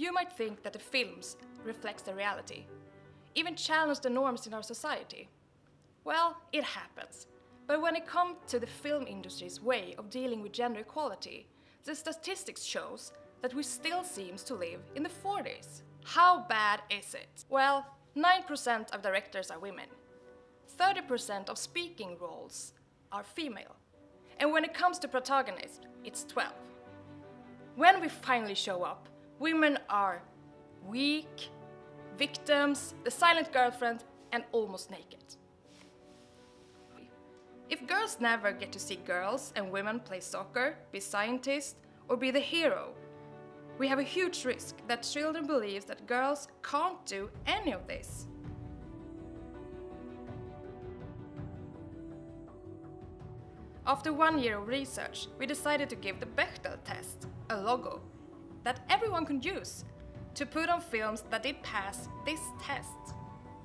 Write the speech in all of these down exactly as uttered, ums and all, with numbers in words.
You might think that the films reflects the reality, even challenge the norms in our society. Well, it happens. But when it comes to the film industry's way of dealing with gender equality, the statistics shows that we still seems to live in the forties. How bad is it? Well, nine percent of directors are women. thirty percent of speaking roles are female. And when it comes to protagonists, it's twelve. When we finally show up, women are weak, victims, the silent girlfriend, and almost naked. If girls never get to see girls and women play soccer, be scientists, or be the hero, we have a huge risk that children believe that girls can't do any of this. After one year of research, we decided to give the Bechdel test a logo that everyone could use to put on films that did pass this test.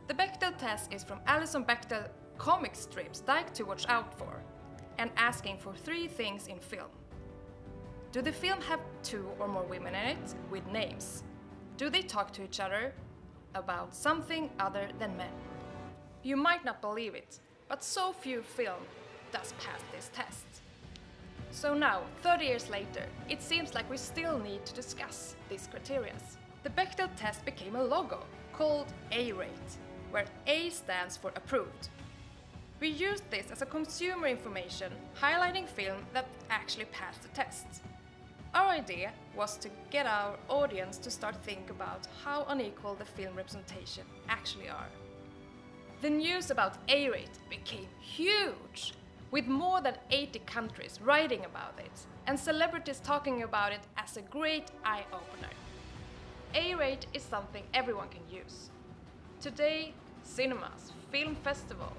The Bechdel test is from Alison Bechdel comic strips Dyke to Watch Out For, and asking for three things in film. Do the film have two or more women in it with names? Do they talk to each other about something other than men? You might not believe it, but so few films does pass this test. So now, thirty years later, it seems like we still need to discuss these criteria. The Bechdel test became a logo called A rate, where A stands for approved. We used this as a consumer information, highlighting films that actually passed the test. Our idea was to get our audience to start think about how unequal the film representation actually are. The news about A rate became huge, with more than eighty countries writing about it, and celebrities talking about it as a great eye-opener. A rate is something everyone can use. Today, cinemas, film festivals,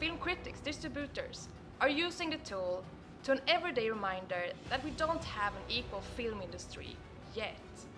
film critics, distributors are using the tool to an everyday reminder that we don't have an equal film industry yet.